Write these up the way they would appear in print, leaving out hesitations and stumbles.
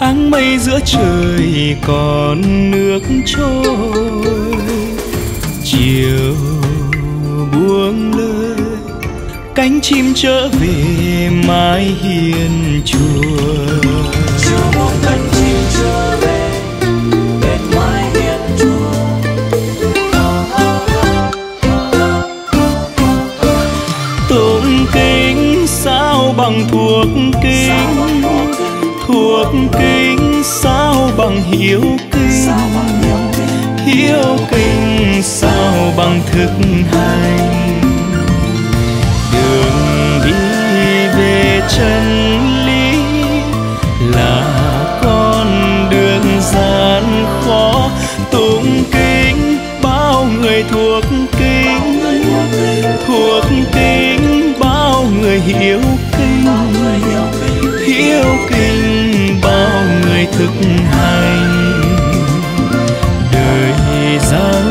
áng mây giữa trời còn nước trôi. Chiều buông lơi, cánh chim trở về mái hiên chùa. Chiều buông cánh chim trở về bên mái hiên chùa. Tụng kinh sao bằng thuốc kinh, thuốc kinh sao bằng hiếu kinh, hiếu kinh sao bằng thực hành. Đường đi về chân lý là con đường gian khó. Tụng kinh bao người thuộc kinh, thuộc kinh bao người hiếu kinh, hiếu kinh bao người thực hành. Đời gian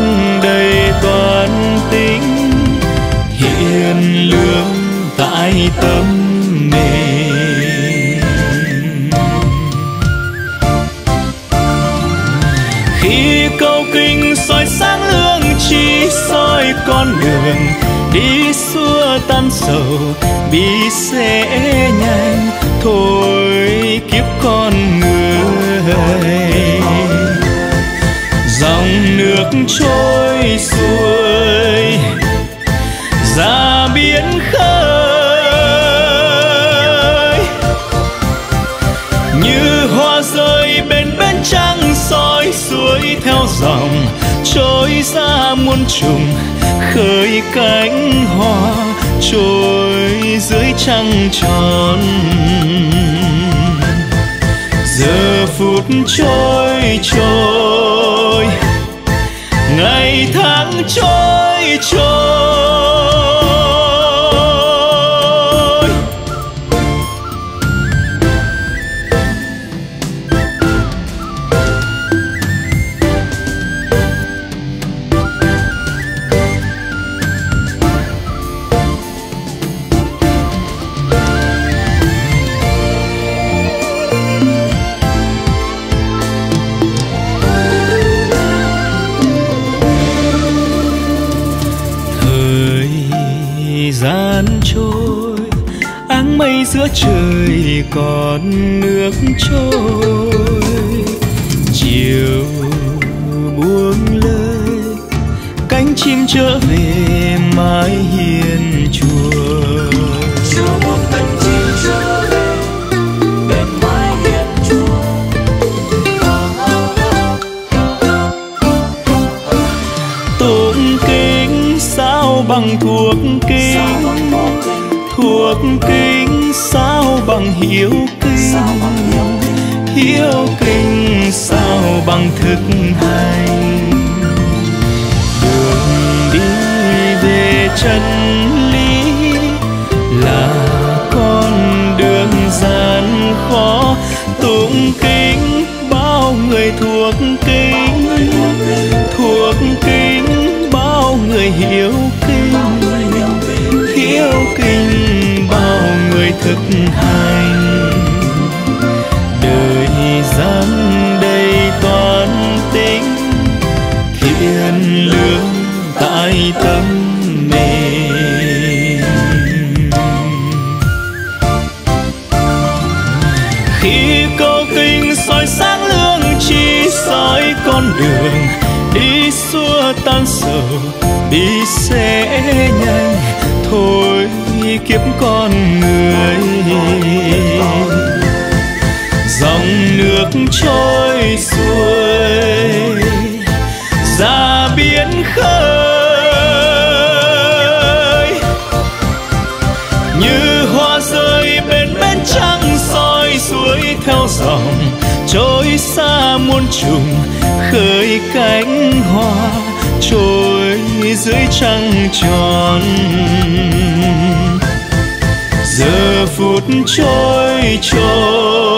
đầy toàn tính, hiền lương tại tâm mình. Khi câu kinh soi sáng lương trí, soi con đường đi xua tan sầu bi sẽ nhanh thôi kiếp con người. Dòng nước trôi xuôi ra biển khơi, như hoa rơi bên bên trăng soi suối theo dòng trôi ra muôn trùng. Khơi cánh hoa trôi dưới trăng tròn, giờ phút trôi trôi, ngày tháng trôi trôi. Giữa trời còn nước trôi. Chiều buông lơi, cánh chim trở về mái hiên chùa. Chiều buông cánh chim trở về bên mái hiên chùa. Tụng kinh sao bằng thuốc kinh, thuốc kinh sao bằng hiếu kinh, hiếu kinh sao bằng thực hành. Đường đi về chân lý là con đường gian khó. Tụng kinh bao người thuộc kinh, thuộc kinh bao người hiếu kinh, hiếu kinh thực hành. Đời gian đầy toàn tính, thiện lương tại tâm mình. Khi câu kinh soi sáng lương trí, soi con đường đi xua tan sầu đi sẽ nhanh thôi kiếp con người. Dòng nước trôi xuôi ra biển khơi, như hoa rơi bên bên trăng soi suối theo dòng trôi xa muôn trùng. Khơi cánh hoa trôi dưới trăng tròn, giờ phút trôi trôi.